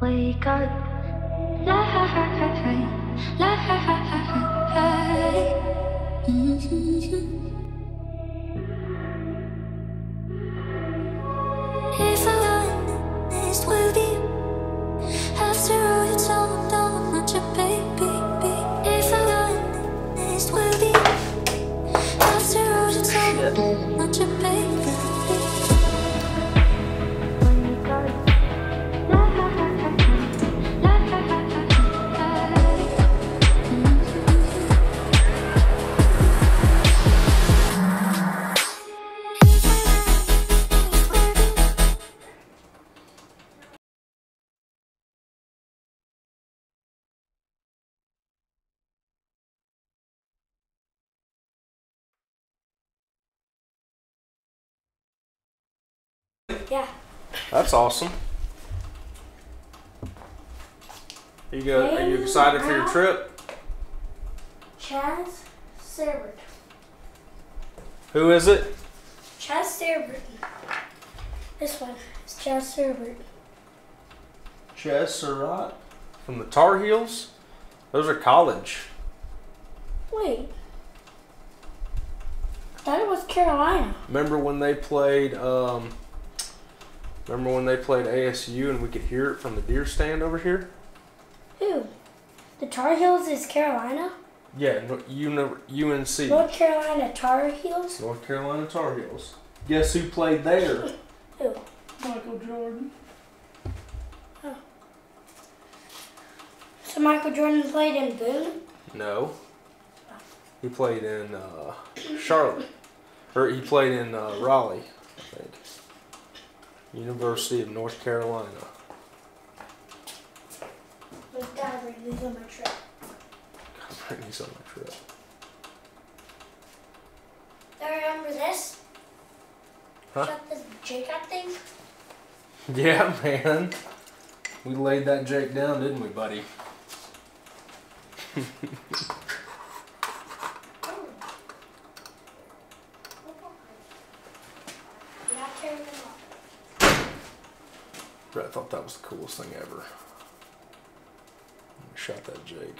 Wake up, if I'm honest with you, after all you tell them, no, I'm not your baby. If I'm honest with you, after all you tell them, no, I'm not your baby. Yeah. That's awesome. You go. Are you excited for your trip? Chaz Serbert. Who is it? Chaz Serbert. This one is Chaz Serbert. Chaz Serbert from the Tar Heels. Those are college. Wait. I thought it was Carolina. Remember when they played? Remember when they played ASU and we could hear it from the deer stand over here? Who? The Tar Heels is Carolina? Yeah, UNC. North Carolina Tar Heels? North Carolina Tar Heels. Guess who played there? Who? Michael Jordan. Oh. So Michael Jordan played in Boone? No. He played in Charlotte. Or he played in Raleigh, I think. University of North Carolina. We've got to bring these on my trip. Do you remember this? Huh? Shot this Jake up thing? Yeah, man. We laid that Jake down, didn't we, buddy? I thought that was the coolest thing ever. I shot that Jake.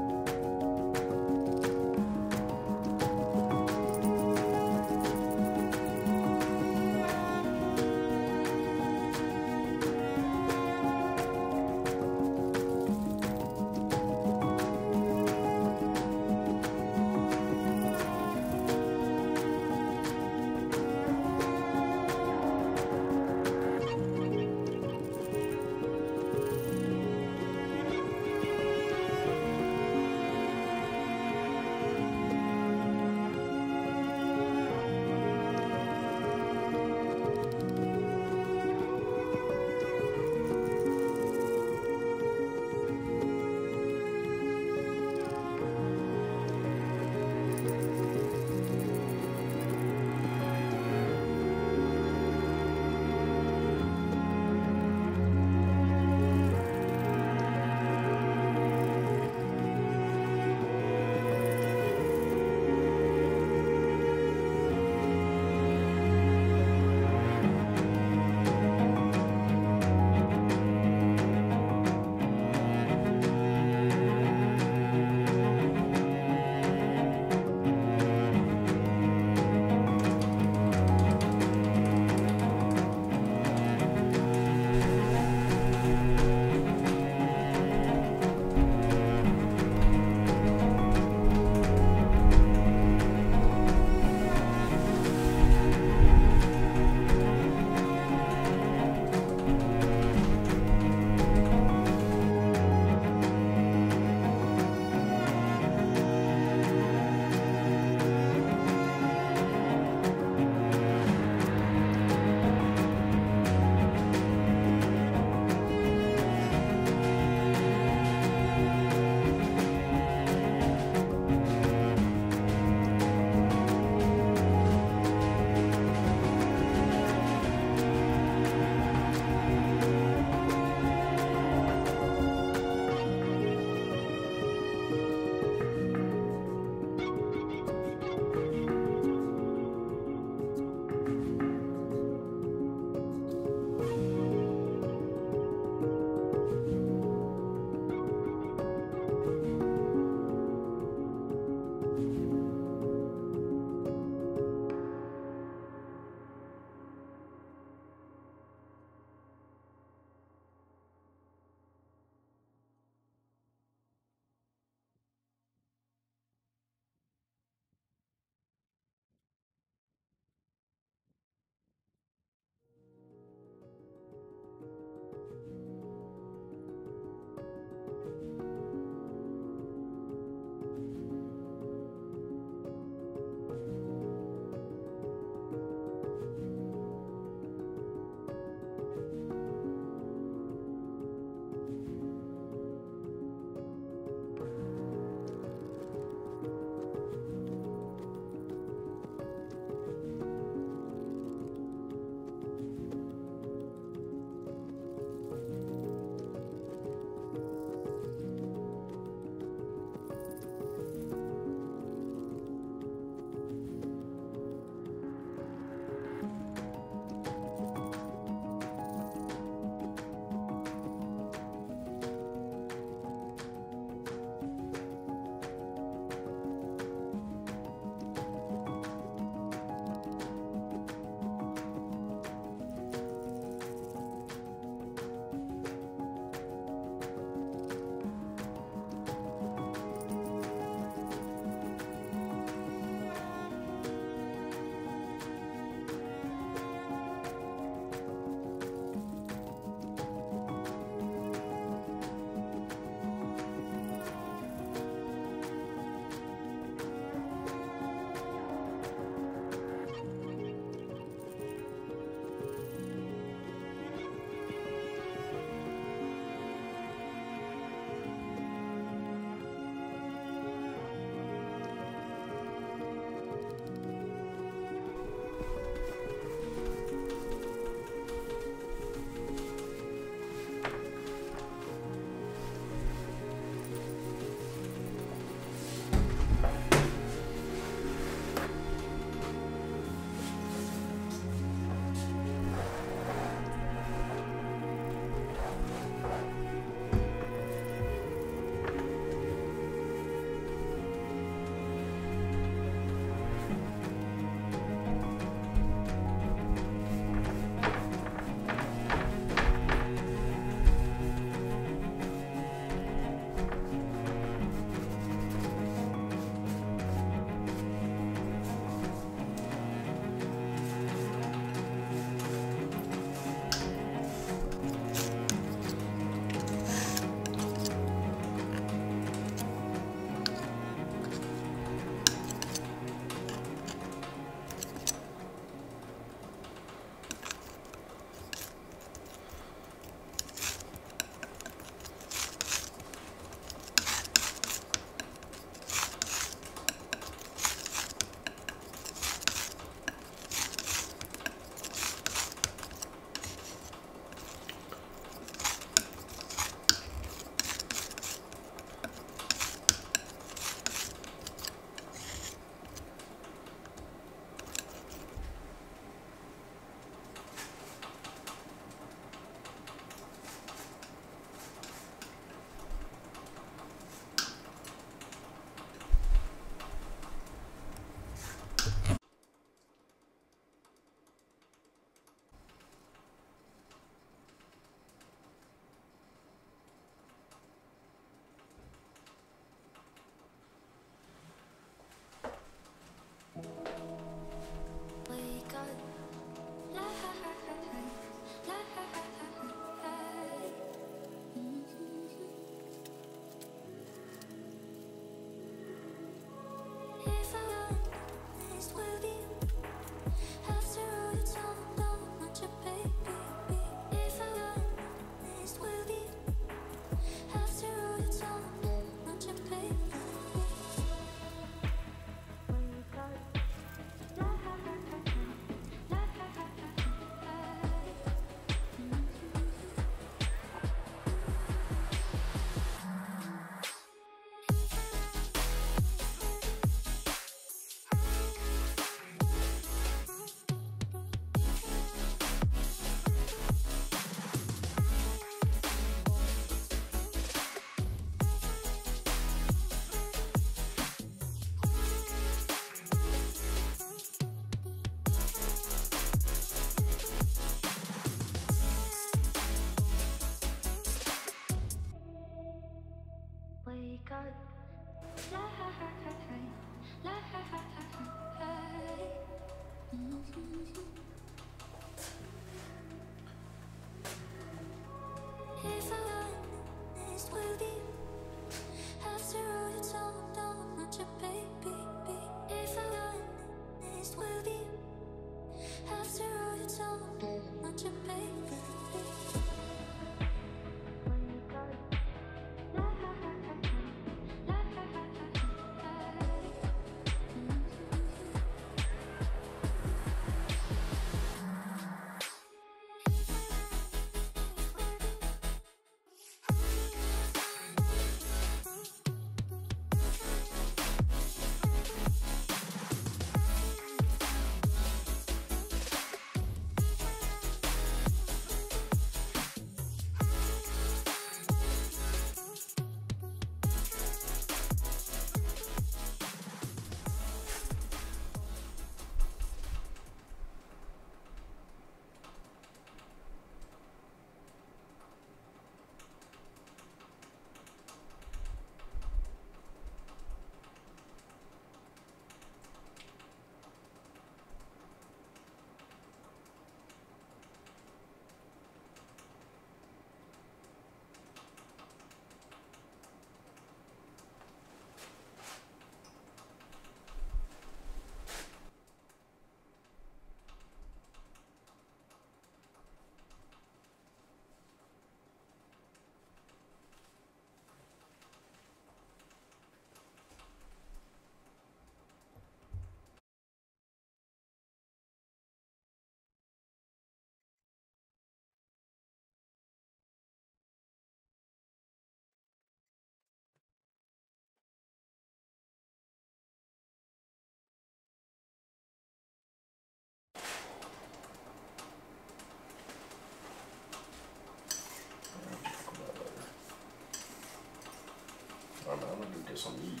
I'm gonna do this on meat.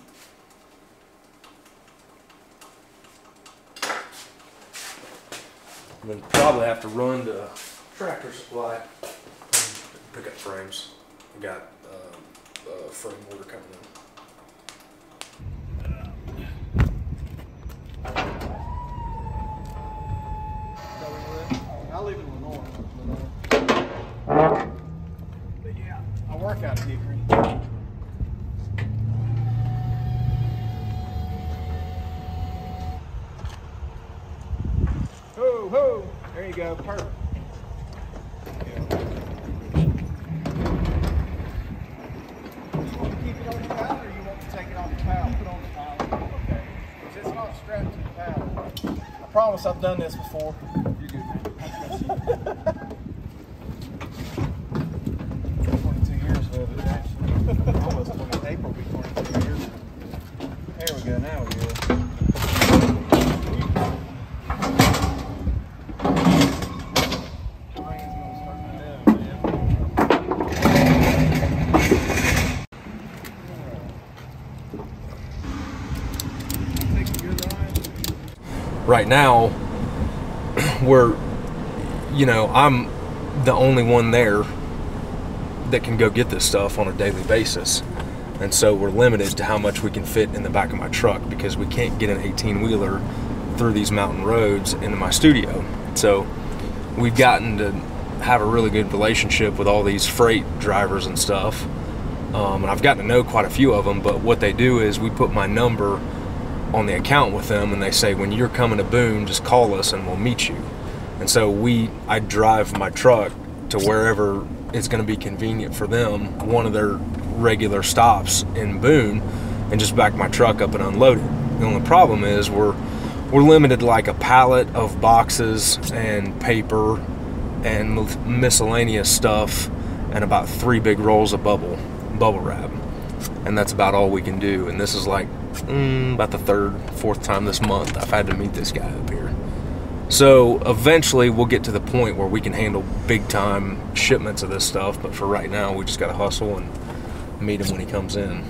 I'm gonna probably have to run to Tractor Supply and pick up frames. I got a frame order coming in. I live in Lenore. But yeah, I work out of Hickory. Woo! There you go, perfect. You want to keep it on the pallet or you want to take it on the pallet? Put it on the pallet. Okay. Because it's not strapped to the pallet. I promise I've done this before. You're good, man. I trust you. 22 years of it, actually. Almost 20. April will be 22 years. There we go, now we're good. Right now, we're, you know, I'm the only one there that can go get this stuff on a daily basis. And so we're limited to how much we can fit in the back of my truck because we can't get an 18-wheeler through these mountain roads into my studio. So we've gotten to have a really good relationship with all these freight drivers and stuff. And I've gotten to know quite a few of them, but what they do is we put my number on the account with them, and they say, when you're coming to Boone, just call us and we'll meet you. And so I drive my truck to wherever it's going to be convenient for them, one of their regular stops in Boone, and just back my truck up and unload it. The only problem is we're limited to like a pallet of boxes and paper and miscellaneous stuff and about 3 big rolls of bubble wrap. And that's about all we can do. And this is like about the 3rd, 4th time this month I've had to meet this guy up here. So eventually we'll get to the point where we can handle big time shipments of this stuff, but for right now we just gotta hustle and meet him when he comes in.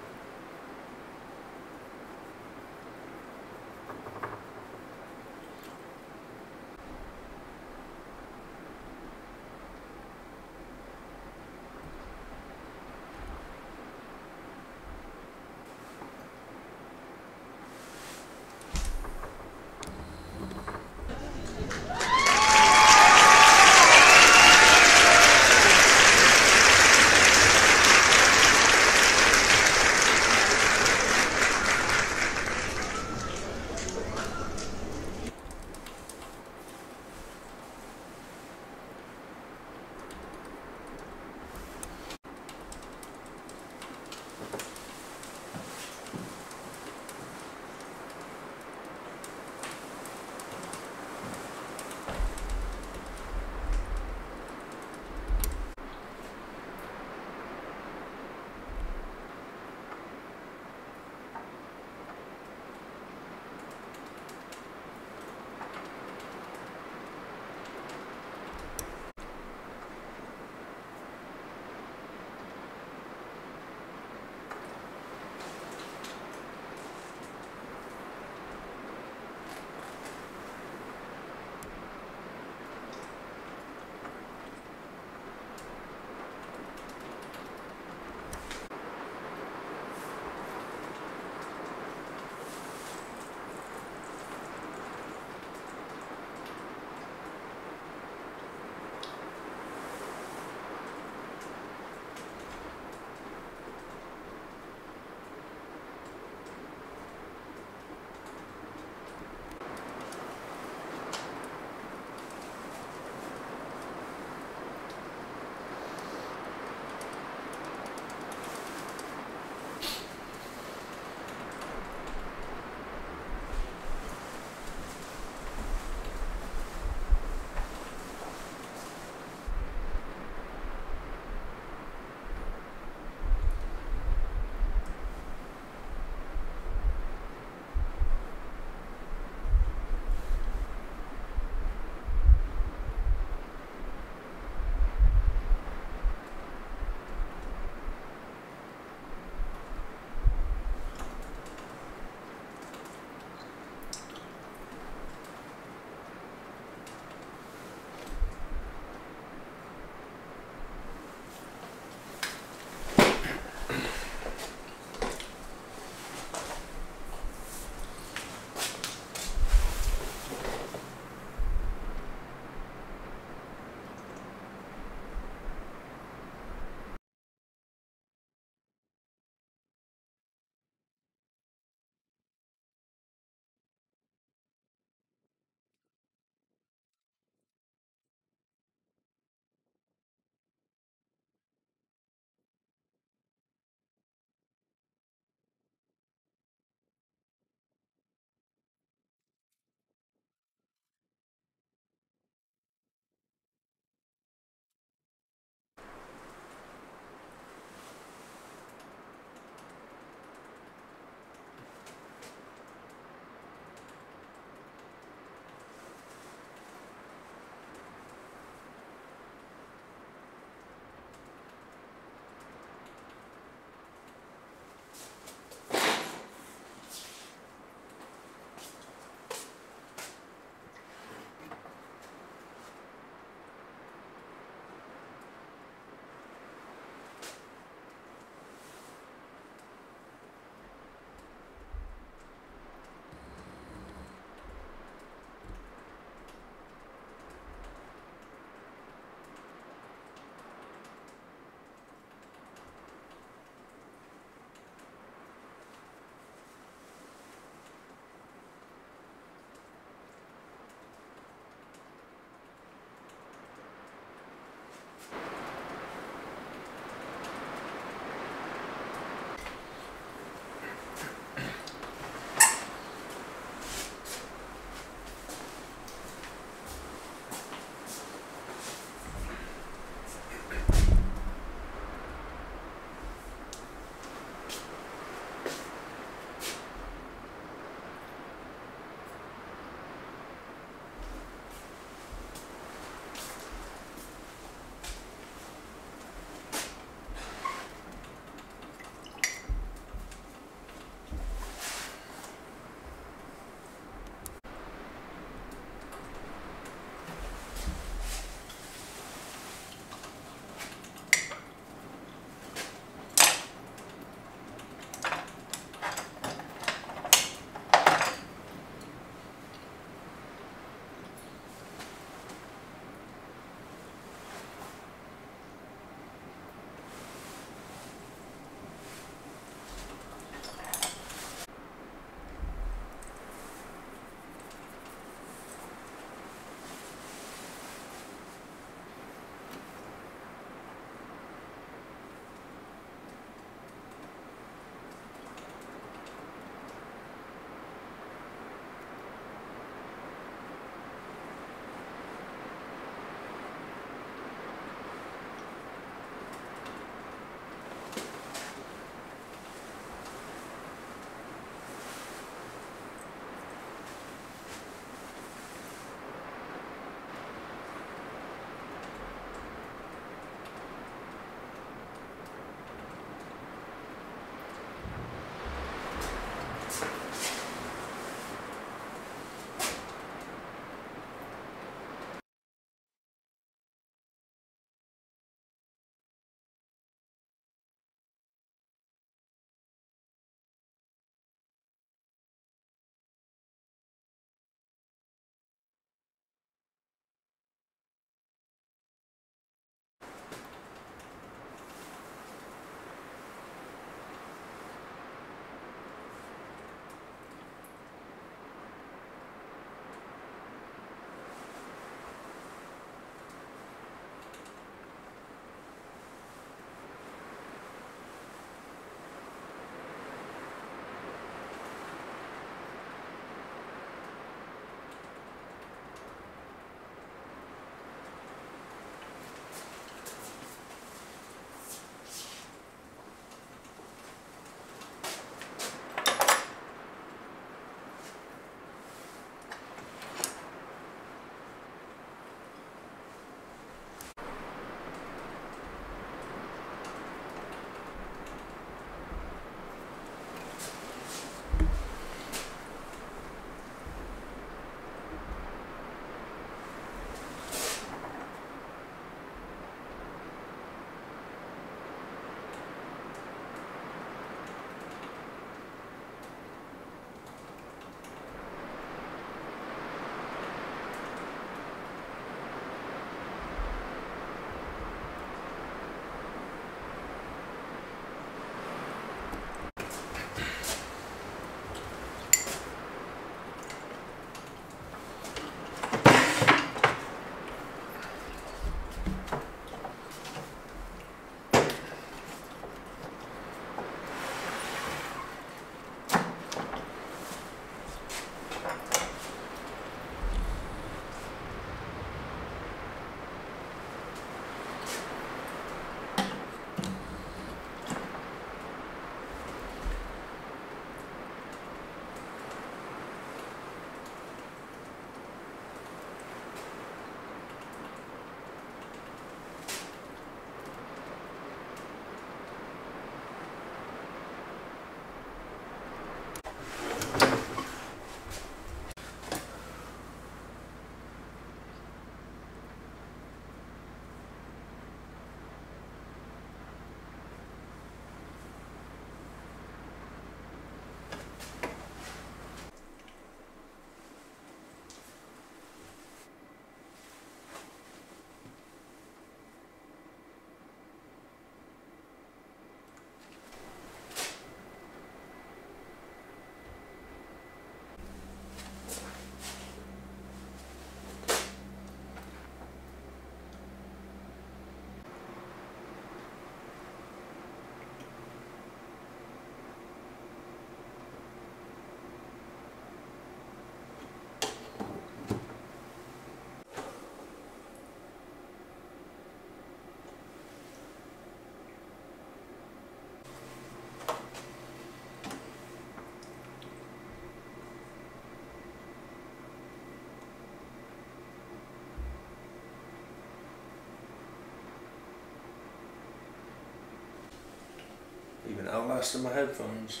I lost my headphones.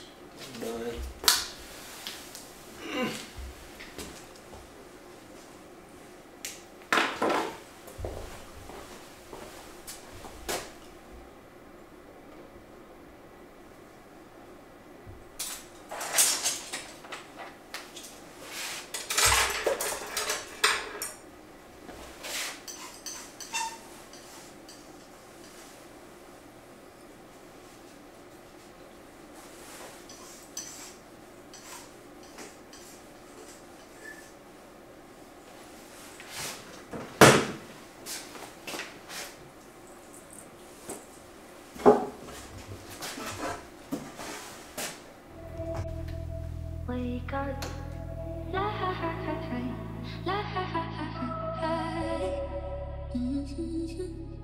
Wake up, la ha ha ha ha.